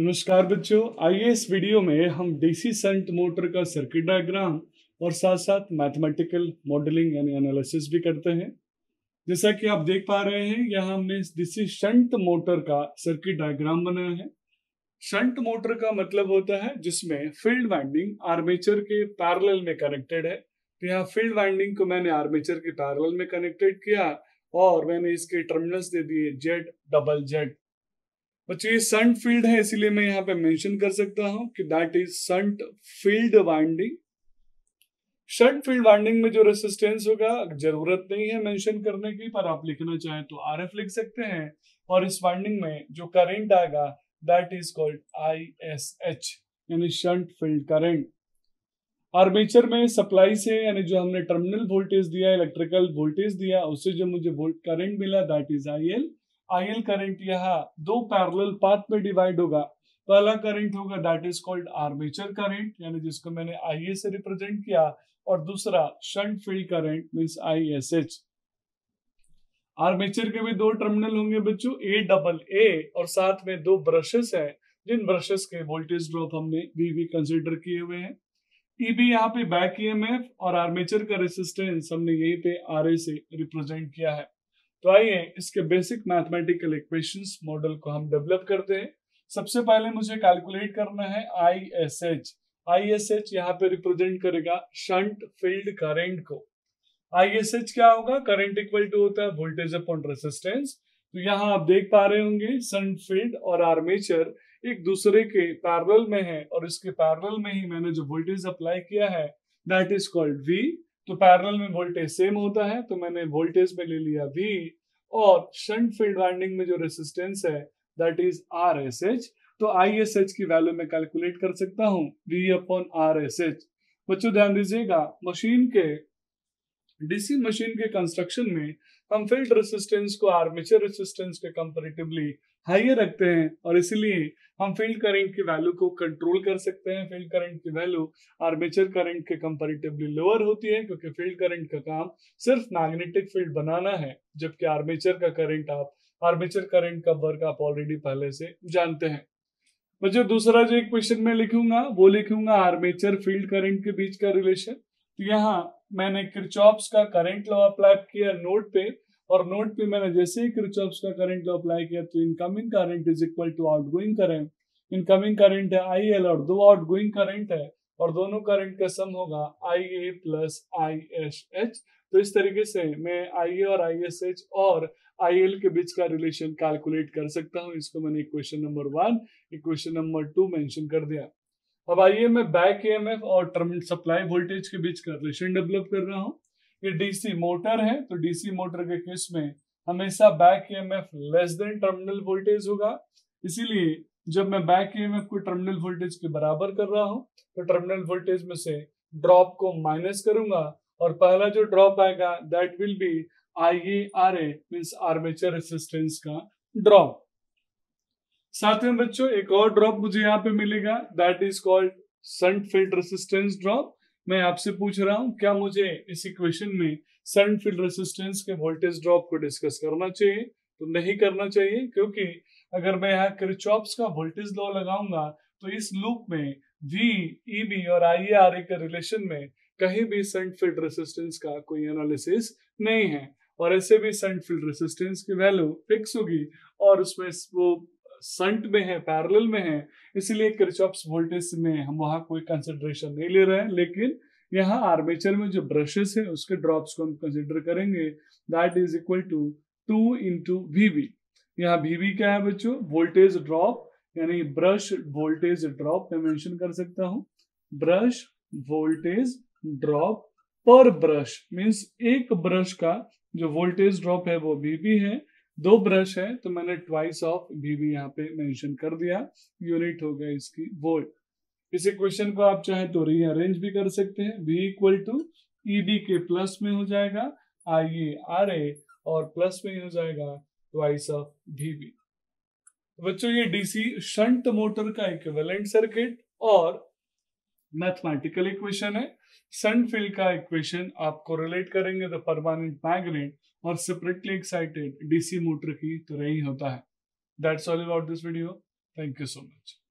नमस्कार बच्चों, आइए इस वीडियो में हम डीसी शंट मोटर का सर्किट डायग्राम और साथ साथ मैथमेटिकल मॉडलिंग यानी एनालिसिस भी करते हैं। जैसा कि आप देख पा रहे हैं, यहाँ हमने डीसी शंट मोटर का सर्किट डायग्राम बनाया है। शंट मोटर का मतलब होता है जिसमें फील्ड वाइंडिंग आर्मेचर के पैरेलल में कनेक्टेड है। तो यहाँ फील्ड वाइंडिंग को मैंने आर्मेचर के पैरेलल में कनेक्टेड किया और मैंने इसके टर्मिनल्स दे दिए Z, ZZ। बच्चों ये शंट फील्ड है, इसीलिए मैं यहाँ पे मेंशन कर सकता हूं कि that is shunt field winding. Shunt field winding में जो रेसिस्टेंस होगा, जरूरत नहीं है मेंशन करने की, पर आप लिखना चाहें तो RF लिख सकते हैं, और इस वाइंडिंग में जो करंट आएगा दैट इज कॉल्ड ISH यानी शंट फील्ड करंट। आर्मेचर में सप्लाई से यानी जो हमने टर्मिनल वोल्टेज दिया, इलेक्ट्रिकल वोल्टेज दिया, उससे जो मुझे वोल्ट करंट मिला दैट इज IL करंट। यहाँ दो पैरेलल पाथ में डिवाइड होगा। पहला करंट होगा that is called armature current यानी जिसको मैंने IA से रिप्रेजेंट किया, और दूसरा shunt field current means ISH। Armature के भी दो टर्मिनल होंगे बच्चों, AA और साथ में दो ब्रशेस हैं, जिन ब्रशेस के वोल्टेज ड्रॉप हमने VB कंसीडर किए हुए हैं। EB यहाँ पे बैक EMF और आर्मेचर का रेसिस्टेंस हमने यही पे RA से रिप्रेजेंट किया है। तो आइए इसके बेसिक मैथमेटिकल इक्वेशंस मॉडल को हम डेवलप करते हैं। सबसे पहले मुझे कैलकुलेट करना है ISH। ISH यहाँ पे रिप्रेजेंट करेगा शंट फील्ड करंट को। ISH क्या होगा? करंट इक्वल टू होता है वोल्टेज अपॉन रेसिस्टेंस। तो यहाँ आप देख पा रहे होंगे शंट फील्ड और आर्मेचर एक दूसरे के पैरेलल में है, और इसके पैरेलल में ही मैंने जो वोल्टेज अप्लाई किया है दैट इज कॉल्ड V। तो पैरेलल में वोल्टेज सेम होता है, तो मैंने वोल्टेज में ले लिया V, और शंट फील्ड वाइंडिंग में जो रेसिस्टेंस है दैट इज RSH। तो ISH की वैल्यू मैं कैलकुलेट कर सकता हूं V/RSH। बच्चों ध्यान दीजिएगा, डीसी मशीन के कंस्ट्रक्शन में हम फील्ड रेसिस्टेंस को आर्मेचर रेसिस्टेंस के कंपैरेटिवली हाई रखते हैं, और इसीलिए हम फील्ड करंट की वैल्यू को कंट्रोल कर सकते हैं। फील्ड करंट की वैल्यू आर्मेचर करंट के कंपैरेटिवली लोअर होती है, क्योंकि फील्ड करंट का काम सिर्फ मैग्नेटिक फील्ड बनाना है, जबकि आर्मेचर करंट का वर्क आप ऑलरेडी पहले से जानते हैं। मुझे दूसरा जो इक्वेशन में लिखूंगा वो लिखूंगा आर्मेचर फील्ड करंट के बीच का रिलेशन। तो यहाँ मैंने किरचॉफ्स का करंट लॉ अप्लाई किया नोड पे, और नोड पे मैंने जैसे ही किरचॉफ्स का करंट लॉ अप्लाई किया तो incoming current is equal to outgoing current. Incoming current है IL और दो आउटगोइंग करंट है, और दोनों करंट का सम होगा IA + ISH। तो इस तरीके से मैं IA और ISH और IL के बीच का रिलेशन कैलकुलेट कर सकता हूँ। इसको मैंने equation number 1, equation number 2 mention कर दिया। अब आइए मैं बैक EMF और टर्मिनल सप्लाई वोल्टेज के बीच का रिलेशन डेवलप कर रहा हूँ। ये डीसी मोटर है, तो डीसी मोटर के केस में हमेशा back EMF less than terminal voltage होगा। इसीलिए जब मैं बैक EMF को टर्मिनल वोल्टेज के बराबर कर रहा हूँ, तो टर्मिनल वोल्टेज में से ड्रॉप को माइनस करूंगा, और पहला जो ड्रॉप आएगा that will be IARA means armature resistance का ड्रॉप। साथ में बच्चों एक और ड्रॉप मुझे यहाँ पे मिलेगा that is called shunt field resistance drop. मैं आपसे पूछ रहा हूँ, क्या मुझे इस इक्वेशन में शंट फील्ड रेसिस्टेंस के वोल्टेज ड्रॉप को डिस्कस करना चाहिए? तो नहीं करना चाहिए, क्योंकि अगर मैं यहाँ किरचॉफ्स का वोल्टेज लॉ लगाऊंगा तो इस लूप में V, EB और IARA के रिलेशन में कहीं भी शंट फील्ड रेसिस्टेंस का कोई एनालिसिस नहीं है, और ऐसे भी शंट फील्ड रेसिस्टेंस की वैल्यू फिक्स होगी और उसमें वो शंट में है, पैरेलल में है, इसलिए किरचॉफ्स वोल्टेज में हम वहां कोई कंसिडरेशन नहीं ले रहे हैं। लेकिन यहाँ आर्मेचर में जो ब्रशेस है उसके ड्रॉप्स को हम कंसिडर करेंगे that is equal to 2 × VB। यहाँ VB क्या है बच्चों? वोल्टेज ड्रॉप यानी ब्रश वोल्टेज ड्रॉप। मैं मेंशन कर सकता हूँ ब्रश वोल्टेज ड्रॉप पर ब्रश मीन्स एक ब्रश का जो वोल्टेज ड्रॉप है वो VB है। दो ब्रश है तो मैंने ट्वाइस ऑफ VB यहाँ पे मेंशन कर दिया, यूनिट हो गया इसकी वोल्ट। इस इक्वेशन को आप चाहे तो रीअरेंज भी कर सकते हैं। V = EB के प्लस में हो जाएगा IARA और प्लस में हो जाएगा ट्वाइस ऑफ VB। बच्चों ये डीसी शंट मोटर का इक्विवेलेंट सर्किट और मैथमेटिकल इक्वेशन है। शंट फील्ड का इक्वेशन आपको रिलेट करेंगे तो परमानेंट मैग्नेट और सेपरेटली एक्साइटेड डीसी मोटर की तरह ही होता है। That's all about this video. Thank you so much.